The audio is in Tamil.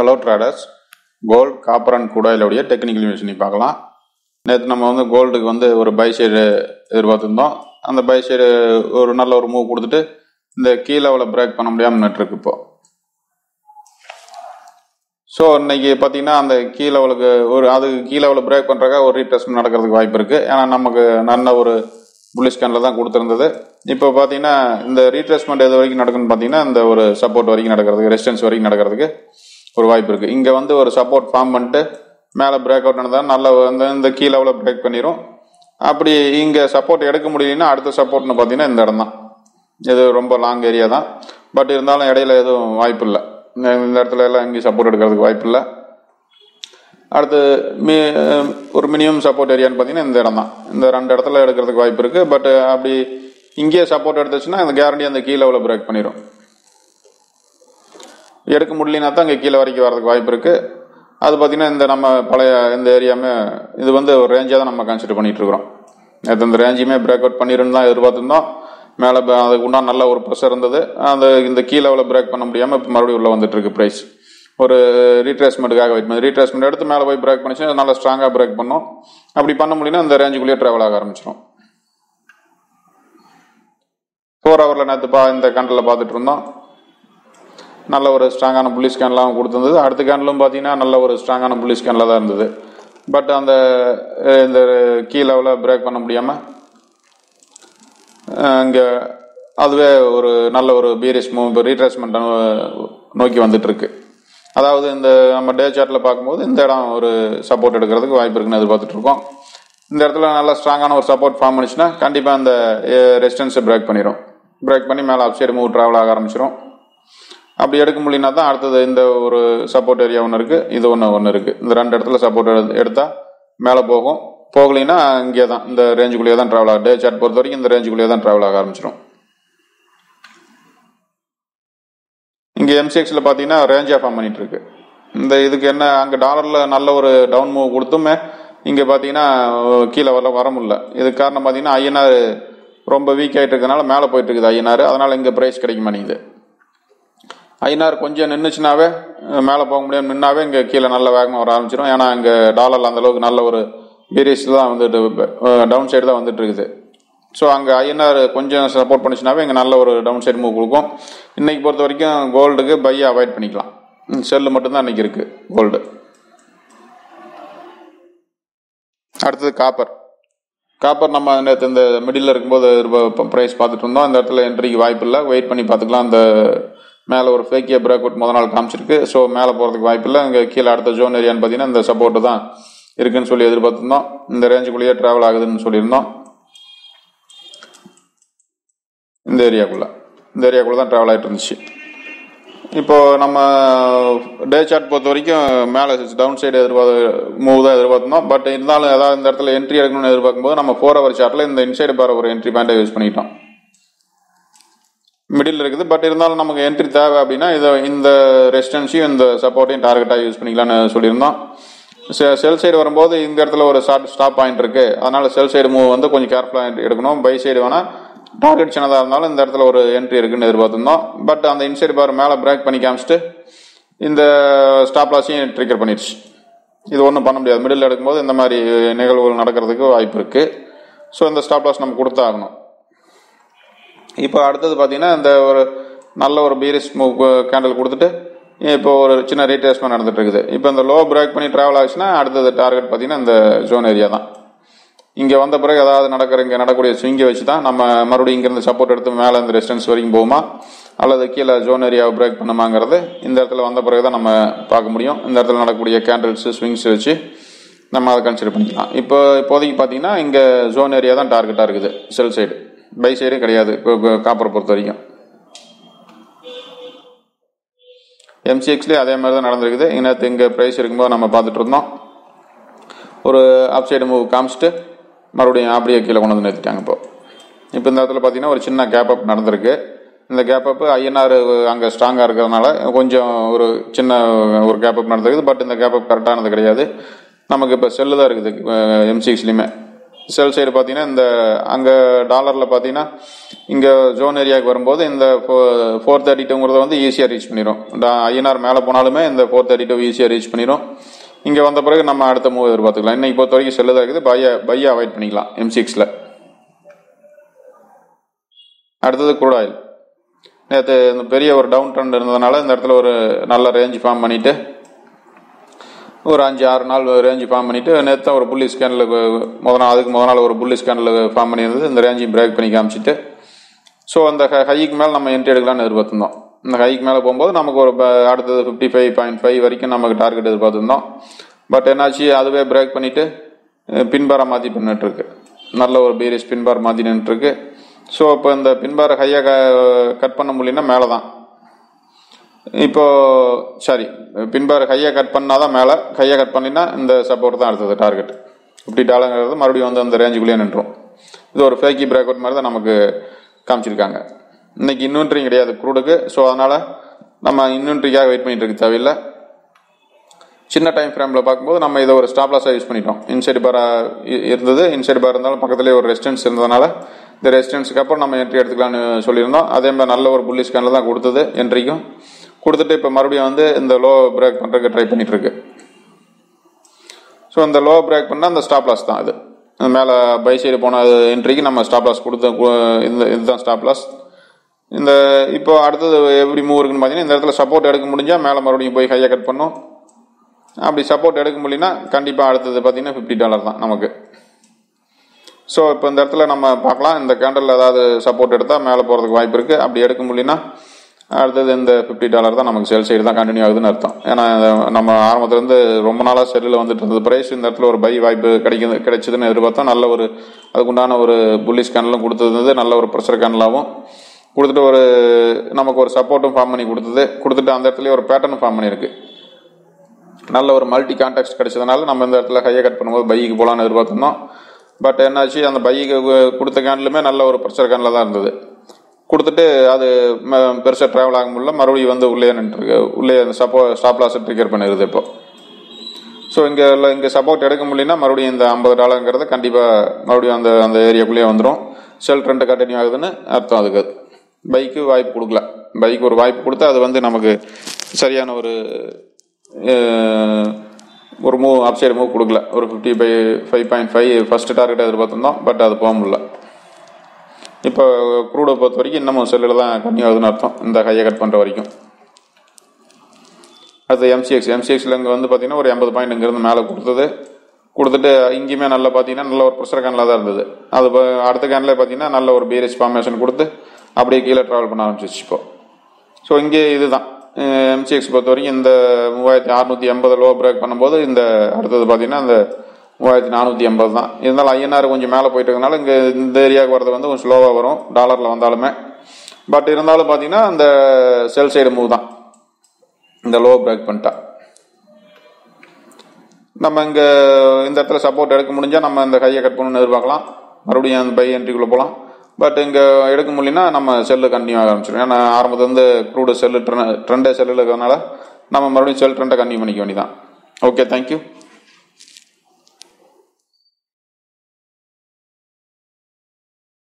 Hello traders, gold, copper and crude oil உடைய technical information பார்க்கலாம். நேத்து நம்ம வந்து gold க்கு வந்து ஒரு buy side எதிர்பார்த்திருந்தோம். அந்த buy side ஒரு நல்ல ஒரு மூவ் கொடுத்துட்டு இந்த கீ லெவலை break பண்ண முடியாம நின்னுருக்கு இப்போ. சோ இன்னைக்கு பாத்தீங்கன்னா அந்த கீ லெவலுக்கு ஒரு அது கீ லெவலை break பண்றதுக்கு ஒரு ரிட்ரேஸ்மென்ட் நடக்கிறதுக்கு வாய்ப்பு இருக்கு. ஏனா நமக்கு நல்ல ஒரு bullish candle தான் கொடுத்திருந்தது. இப்போ பாத்தீங்கன்னா இந்த ரிட்ரேஸ்மென்ட் எது வரைக்கும் நடக்குன்னு பாத்தீங்கன்னா இந்த ஒரு சப்போர்ட் வரைக்கும் நடக்கிறதுக்கு ரெசிஸ்டன்ஸ் வரைக்கும் நடக்கிறதுக்கு ஒரு வாய்ப்பு இருக்கு. இங்க வந்து ஒரு சப்போர்ட் ஃபார்ம் பண்ணிட்டு மேல பிரேக் அவுட் நடந்தா நல்ல இந்த கீ லெவல பிரேக் பண்ணிரும். அப்படி இங்க சப்போர்ட் எடுக்க முடியலனா அடுத்த சப்போர்ட்னு பாத்தீங்கன்னா இந்த இடம்தான். இது ரொம்ப லாங் ஏரியா தான். பட் இருந்தாலும் இடையில எதுவும் வாய்ப்பு இல்ல. இந்த இடத்துல எல்லாம் இங்க சப்போர்ட் எடுக்கிறதுக்கு வாய்ப்பு இல்ல. அடுத்து ஒரு மினிமம் சப்போர்ட் ஏரியான்னு பாத்தீங்கன்னா இந்த இடம்தான். இந்த ரெண்டு இடத்துல எடுக்கிறதுக்கு வாய்ப்பு இருக்கு. பட் அப்படி இங்கே சப்போர்ட் எடுத்துச்சுன்னா இந்த கேரண்டி அந்த கீ லெவல பிரேக் பண்ணிரும். எடுக்க முடியலனா தான் இங்கே கீழே வரைக்கும் வரதுக்கு வாய்ப்பு இருக்குது. அது பார்த்திங்கன்னா இந்த நம்ம பழைய இந்த ஏரியாவுமே இது வந்து ஒரு ரேஞ்சாக தான் நம்ம கன்சிடர் பண்ணிகிட்ருக்குறோம். நேற்று இந்த ரேஞ்சுமே பிரேக் அவுட் பண்ணிடுன்னு தான் எதிர்பார்த்துருந்தோம். மேலே அதுக்கு உண்டான நல்ல ஒரு ப்ரெஷர் இருந்தது. அந்த இந்த கீழே அவ்வளோ பிரேக் பண்ண முடியாமல் இப்போ மறுபடியும் உள்ளே வந்துட்டுருக்கு ப்ரைஸ். ஒரு ரீட்ரேஸ்மெண்ட்டுக்காக வெயிட் பண்ணி ரீட்ரேஸ்மெண்ட் எடுத்து மேலே போய் பிரேக் பண்ணிச்சுன்னா நல்லா ஸ்ட்ராங்காக பிரேக் பண்ணோம். அப்படி பண்ண முடியலன்னா இந்த ரேஞ்சுக்குள்ளேயே ட்ராவல் ஆக ஆரம்பிச்சிடும். 4 ஹவரில் நேற்று இந்த கண்டில் பார்த்துட்டு இருந்தோம். நல்ல ஒரு ஸ்ட்ராங்கான புள்ளி ஸ்கேன்லாம் கொடுத்துருந்தது. அடுத்த கேண்டிலும் பார்த்தீங்கன்னா நல்ல ஒரு ஸ்ட்ராங்கான புள்ளி ஸ்கேனில் தான் இருந்தது. பட் அந்த இந்த கீ லெவலில் பிரேக் பண்ண முடியாமல் இங்கே அதுவே ஒரு நல்ல ஒரு பீரிஷ் மூவ் ரீட்ரேஸ்மெண்ட் நோக்கி வந்துட்டுருக்கு. அதாவது இந்த நம்ம டே சார்ட்டில் பார்க்கும்போது இந்த இடம் ஒரு சப்போர்ட் எடுக்கிறதுக்கு வாய்ப்பு இருக்குன்னு எதிர்பார்த்துட்ருக்கோம். இந்த இடத்துல நல்லா ஸ்ட்ராங்கான ஒரு சப்போர்ட் ஃபார்ம் பண்ணிச்சுன்னா கண்டிப்பாக அந்த ரெசிஸ்டன்ஸை பிரேக் பண்ணிடும். பிரேக் பண்ணி மேலே அப்சைடு மூவ் ட்ராவல் ஆக ஆரம்பிச்சிடும். அப்படி எடுக்க முடியலனா தான் அடுத்தது இந்த ஒரு சப்போர்ட் ஏரியா ஒன்று இருக்குது, இது ஒன்று இருக்குது. இந்த ரெண்டு இடத்துல சப்போர்ட் எடுத்தால் மேலே போகும். போகலைன்னா இங்கே தான் இந்த ரேஞ்சுக்குள்ளேயே தான் ட்ராவல் ஆகும். டே சார்ட் பொறுத்த வரைக்கும் இந்த ரேஞ்சுக்குள்ளேயே தான் ட்ராவல் ஆக ஆரம்பிச்சிடும். இங்கே எம்சிஎக்ஸில் பார்த்தீங்கன்னா ரேஞ்சாக ஃபார்ம் பண்ணிகிட்ருக்கு. இந்த இதுக்கு என்ன அங்கே டாலரில் நல்ல ஒரு டவுன் மூவ் கொடுத்துமே இங்கே பார்த்தீங்கன்னா கீழே வர முடியல. இதுக்கு காரணம் பார்த்தீங்கன்னா ஐஎன்ஆர் ரொம்ப வீக் ஆகிட்டு இருக்கிறதுனால மேலே போயிட்டுருக்குது ஐஎன்ஆர். அதனால் இங்கே ப்ரைஸ் கிடைக்க மாட்டேங்குது. ஐநார் கொஞ்சம் நின்றுச்சுனாவே மேலே போக முடியாது. நின்னாவே இங்கே கீழே நல்ல வேகமாக வர ஆரம்பிச்சிடும். ஏன்னா இங்கே டாலரில் அந்தளவுக்கு நல்ல ஒரு பீரிஸ் தான் வந்துட்டு டவுன் சைடு தான் வந்துட்டு இருக்குது. ஸோ அங்கே ஐநார் கொஞ்சம் சப்போர்ட் பண்ணிச்சுனாவே இங்கே நல்ல ஒரு டவுன் சைடு மூவ் கொடுக்கும். இன்றைக்கி பொறுத்த வரைக்கும் கோல்டுக்கு பையை அவாய்ட் பண்ணிக்கலாம். செல்லு மட்டும்தான் இன்றைக்கி இருக்குது கோல்டு. அடுத்தது காப்பர். காப்பர் நம்ம நேற்று இந்த மிடில் இருக்கும்போது ப்ரைஸ் பார்த்துட்டு இருந்தோம். அந்த இடத்துல என்ட்ரிக்கு வாய்ப்பு இல்லை. வெயிட் பண்ணி பார்த்துக்கலாம். அந்த மேலே ஒரு ஃபேக்கியாக பிரேக் அவுட் முதல் நாள் காமிச்சிருக்கு. ஸோ மேலே போகிறதுக்கு வாய்ப்பு இல்லை. இங்கே கீழே அடுத்த ஜோன் ஏரியான்னு பார்த்தீங்கன்னா இந்த சப்போர்ட்டு தான் இருக்குதுன்னு சொல்லி எதிர்பார்த்துருந்தோம். இந்த ரேஞ்சுக்குள்ளேயே ட்ராவல் ஆகுதுன்னு சொல்லியிருந்தோம். இந்த ஏரியாக்குள்ளே தான் ட்ராவல் ஆகிட்டு இருந்துச்சு. இப்போது நம்ம டே சார்ட் பொறுத்த வரைக்கும் மேலே டவுன் சைடு மூவ் தான் எதிர்பார்த்துருந்தோம். பட் இருந்தாலும் ஏதாவது இந்த இடத்துல என்ட்ரி எடுக்கணும்னு எதிர்பார்க்கும்போது நம்ம 4 ஹவர் சார்ட்டில் இந்த இன்சைடு பார் ஒரு என்ட்ரி பாயிண்டை யூஸ் பண்ணிக்கிட்டோம். மிடில் இருக்குது. பட் இருந்தாலும் நமக்கு என்ட்ரி தேவை அப்படின்னா இதை இந்த ரெசிஸ்டன்ஸையும் இந்த சப்போர்ட்டையும் டார்கெட்டாக யூஸ் பண்ணிக்கலாம்னு சொல்லியிருந்தோம். செல் சைடு வரும்போது இந்த இடத்துல ஒரு ஸ்டாப் பாயிண்ட் இருக்குது. அதனால் செல் சைடு மூவ் வந்து கொஞ்சம் கேர்ஃபுல்லாக எடுக்கணும். பை சைடு வேணால் டார்கெட் சின்னதாக இருந்தாலும் இந்த இடத்துல ஒரு என்ட்ரி இருக்குதுன்னு எதிர்பார்த்துருந்தோம். பட் அந்த இன்சைடு பார் மேலே பிரேக் பண்ணி காமிச்சிட்டு இந்த ஸ்டாப் லாஸையும் ட்ரிகர் பண்ணிடுச்சு. இது ஒன்றும் பண்ண முடியாது. மிடில் எடுக்கும்போது இந்த மாதிரி நிகழ்வுகள் நடக்கிறதுக்கு வாய்ப்பு இருக்குது. ஸோ இந்த ஸ்டாப் லாஸ் நம்ம கொடுத்தாகணும். இப்போ அடுத்தது பார்த்தீங்கன்னா இந்த ஒரு நல்ல ஒரு பீரிஸ் கேண்டில் கொடுத்துட்டு இப்போ ஒரு சின்ன ரீட்ரேஸ்மெண்ட் நடந்துட்டு இருக்குது. இப்போ இந்த லோ பிரேக் பண்ணி ட்ராவல் ஆகிடுச்சுன்னா அடுத்தது டார்கெட் பார்த்தீங்கன்னா இந்த ஜோன் ஏரியா தான். இங்கே வந்த பிறகு ஏதாவது இங்கே நடக்கூடிய ஸ்விங்கை வச்சு தான் நம்ம மறுபடியும் இங்கேருந்து சப்போர்ட் எடுத்து மேலே இந்த ரெசிஸ்டன்ஸ் வரைக்கும் போகுமா அல்லது கீழே ஜோன் ஏரியாவை பிரேக் பண்ணுமாங்கிறது இந்த இடத்துல வந்த பிறகு தான் நம்ம பார்க்க முடியும். இந்த இடத்துல நடக்கூடிய கேண்டில்ஸு ஸ்விங்ஸ் வச்சு நம்ம அதை கன்சிடர் பண்ணிக்கலாம். இப்போதைக்கு பார்த்தீங்கன்னா இங்கே ஜோன் ஏரியா தான் டார்கெட்டாக இருக்குது. செல் சைடு பை சைடு கிடையாது காப்பரை பொறுத்த வரைக்கும். எம்சிஎக்ஸ்லேயே அதே மாதிரி தான் நடந்திருக்குது. இன்னத்து இங்கே ப்ரைஸ் இருக்கும்போது நம்ம பார்த்துட்டு இருந்தோம். ஒரு அப் சைடு மூவ் காமிச்சிட்டு மறுபடியும் அப்படியே கீழே கொண்டு வந்து நிறுத்திட்டாங்க. இப்போ இந்த இடத்துல பார்த்தீங்கன்னா ஒரு சின்ன கேப் அப் நடந்திருக்கு. இந்த கேப் அப் ஐஎன்ஆர் அங்கே ஸ்ட்ராங்காக இருக்கிறதுனால கொஞ்சம் ஒரு சின்ன ஒரு கேப் அப் நடந்திருக்குது. பட் இந்த கேப் அப் கரெக்டானது கிடையாது. நமக்கு இப்போ செல்லு தான் இருக்குது எம்சிஎக்ஸ்லேயுமே. sell side pathina in the anga dollar la pathina inga zone area varumbodhu in the 432 ngradha easy reach pannirom INR mele ponalume in the 432 easy reach pannirom inga vandha peragu nama adutha move edurpaathukalam inna ipo thoraiku sell da irukku buy avoid pannikalam M6 la adutha crude oil நேத்து இந்த பெரிய ஒரு டவுன் ட்ரெண்ட் இருந்ததனால இந்த இடத்துல ஒரு நல்ல ரேஞ்ச் ஃபார்ம் பண்ணிட்டு ஒரு 5-6 நாள் ரேஞ்ச் ஃபார்ம் பண்ணிட்டு நேத்து ஒரு புல்லிஷ் கேண்டல் முதல்ல ஒரு புல்லிஷ் கேண்டல் ஃபார்ம் பண்ணியிருந்தது இந்த ரேஞ்ச் பிரேக் பண்ணி காமிச்சிட்டு சோ அந்த ஹைக்கு மேல நம்ம என்ட்ரி எடுக்கலாம்னு எதிர்பார்த்திருந்தோம் இந்த ஹைக்கு மேல போயும்போது நமக்கு ஒரு அடுத்து 55.5 வரைக்கும் நமக்கு டார்கெட் எதிர்பார்த்திருந்தோம் பட் என்னாச்சு அதுவே பிரேக் பண்ணிட்டு பின்பார மாத்தி பண்ணிட்டு இருக்கு நல்ல ஒரு பீரிஷ் பின்பார மாத்தி நின்னுட்டு இருக்கு So, இப்போ இந்த பின்பார ஹையா கட் பண்ண முடியலனா மேல தான் இப்போ சாரி பின்பார ஹையா கட் பண்ணாத மேல ஹையா கட் பண்ணினா இந்த சப்போர்ட் தான் அடுத்து டார்கெட் $50 மறுபடியும் வந்து அந்த ரேஞ்சுக்குள்ளே நின்றோம் இது ஒரு ஃபேக்கி பிரேக் அவுட் மாதிரி தான் நமக்கு காமிச்சிருக்காங்க இன்னைக்கு இன்வென்ட்ரி கிடையாது க்ரூடுக்கு சோ அதனால நம்ம இன்வென்ட்ரிக்காக வெயிட் பண்ணிட்டு இருக்க தேவையில்லை சின்ன டைம் ஃப்ரேம்ல பாக்கும்போது நம்ம இத ஒரு ஸ்டாப் லாஸா யூஸ் பண்ணிட்டோம் இன்சைட் பார் இருந்தது இன்சைட் பார் இருந்தாலும் பக்கத்துலயே ஒரு ரெசிஸ்டன்ஸ் இருந்ததனால இந்த ரெசிஸ்டன்ஸ்க்கு அப்புறம் நம்ம என்ட்ரி எடுத்துக்கலாம்னு சொல்லிருந்தோம் அதே மாதிரி நல்ல ஒரு புல்லிஷ் கேண்டல் தான் கொடுத்தது என்ட்ரிக்கும் கொடுத்துட்டு இப்ப மறுபடியும் வந்து இந்த லோ பிரேக் பண்றதுக்கு ட்ரை பண்ணிட்டு இருக்கு சோ அந்த லோ பிரேக் பண்ணா அந்த ஸ்டாப் லாஸ் தான் அது மேல பை சைடு போன என்ட்ரிக்கு நம்ம ஸ்டாப் லாஸ் கொடுத்த இதுதான் ஸ்டாப் லாஸ் இந்த இப்போ அடுத்து எப்படி மூவ் இருக்குன்னு பாத்தீங்கன்னா இந்த இடத்துல சப்போர்ட் எடுக்க முடிஞ்சா மேல மறுபடியும் போய் ஹையா கட் பண்ணோம் அப்படி சப்போர்ட் எடுக்க முடியலனா கண்டிப்பா அடுத்து பாத்தீங்கன்னா $50 தான் நமக்கு சோ இப்போ இந்த இடத்துல நம்ம பார்க்கலாம் இந்த கேண்டல்ல ஏதாவது சப்போர்ட் எடுத்தா மேல போறதுக்கு வாய்ப்பு இருக்கு அப்படி எடுக்க முடியலனா அடுத்து இந்த $50 தான் நமக்கு சேல் சைடு தான் கண்டினியூ ஆகுதுன்னு அர்த்தம் ஏனா நம்ம ஆரம்பத்துல இருந்து ரொம்ப நாளா செல்ல வந்துட்டு இருந்தது பிரைஸ் இந்த இடத்துல ஒரு பை வாய்ப்பு கிடைச்சதுன்னு எதிர்பார்த்தோம் நல்ல ஒரு அதுக்குண்டான ஒரு புல்லிஷ் கேண்டலும் கொடுத்தது நல்ல ஒரு பிரஷர் கேண்டலாவும் கொடுத்துட்டு ஒரு நமக்கு ஒரு சப்போர்ட்டும் ஃபார்ம் பண்ணி கொடுத்தது கொடுத்துட்டு அந்த இடத்துலயே ஒரு பேட்டர்ன் ஃபார்ம் பண்ணிருக்கு நல்ல ஒரு மல்டி கான்டாக்ட்ஸ் கிடைச்சதனால நம்ம இந்த இடத்துல ஹையா கட் பண்ணும்போது பைக்கு போலான்னு எதிர்பார்த்திருந்தோம் பட் என்னாச்சு அந்த பைக்கு கொடுத்த கேண்டலுமே நல்ல ஒரு பிரஷர் கேண்டில் தான் இருந்தது கொடுத்துட்டு அது பெருசாக ட்ராவல் ஆக முடியல மறுபடியும் வந்து உள்ளே நின்றுருக்கு உள்ளே அந்த ஸ்டாப் லாஸை ட்ரிகர் பண்ணிடுது இப்போ ஸோ இங்கே சப்போர்ட் எடுக்க முடியலன்னா மறுபடியும் இந்த $50 கண்டிப்பாக மறுபடியும் அந்த அந்த ஏரியாக்குள்ளேயே வந்துடும் செல் ட்ரெண்ட் கண்டினியூ ஆகுதுன்னு அர்த்தம் அதுக்கு பைக்கு வாய்ப்பு கொடுக்கல பைக்கு ஒரு வாய்ப்பு கொடுத்தா அது வந்து நமக்கு சரியான ஒரு மூவ் அப் சைடு மூவ் கொடுக்கல ஒரு 55.5 ஃபர்ஸ்ட் டார்கெட் எதிர்பார்த்திருந்தோம் பட் அது போக முடியல இப்போ க்ரூடை பொறுத்த வரைக்கும் இன்னமும் செல்லில் தான் கம்மி ஆகுதுன்னு அர்த்தம் இந்த ஹையை கட் பண்ணுற வரைக்கும் அடுத்து MCXல இங்கே வந்து பார்த்தீங்கன்னா ஒரு 80 பாயிண்ட் இங்கேருந்து மேலே கொடுத்தது கொடுத்துட்டு இங்கேயுமே நல்லா பார்த்தீங்கன்னா நல்ல ஒரு ப்ரெஷர் கேண்டில் தான் இருந்தது அது அடுத்த கேண்டில் பார்த்தீங்கன்னா நல்ல ஒரு பீரிஷ் ஃபார்மேஷன் கொடுத்து அப்படியே கீழே ட்ராவல் பண்ண ஆரம்பிச்சிச்சு இப்போ ஸோ இங்கே இதுதான் MCX பொறுத்த வரைக்கும் இந்த 3680 லோ பிரேக் பண்ணும்போது இந்த அடுத்தது பார்த்தீங்கன்னா இந்த 3480 தான் இருந்தாலும் INR கொஞ்சம் மேலே போயிட்டு இருக்கனால இங்கே இந்த ஏரியாவுக்கு வரது வந்து கொஞ்சம் ஸ்லோவாக வரும் டாலரில் வந்தாலுமே பட் இருந்தாலும் பார்த்தீங்கன்னா அந்த செல் சைடு மூவ் தான் இந்த லோ பிரேக் பண்ணிட்டா நம்ம இங்கே இந்த இடத்துல சப்போர்ட் எடுக்க முடிஞ்சால் நம்ம இந்த ஹையை கட் பண்ணணும்னு எதிர்பார்க்கலாம் மறுபடியும் அந்த பை என்ட்ரிக்குள்ளே போகலாம் பட் இங்கே எடுக்க முடியலன்னா நம்ம செல்லு கண்டினியூ ஆக ஆரம்பிச்சிடும் ஏன்னா ஆரம்பத்தில் வந்து க்ரூடு செல்லு ட்ரெண்டே செல்லில் இருக்கிறதுனால நம்ம மறுபடியும் செல் ட்ரெண்டை கண்டினியூ பண்ணிக்க வேண்டியதான் ஓகே தேங்க்யூ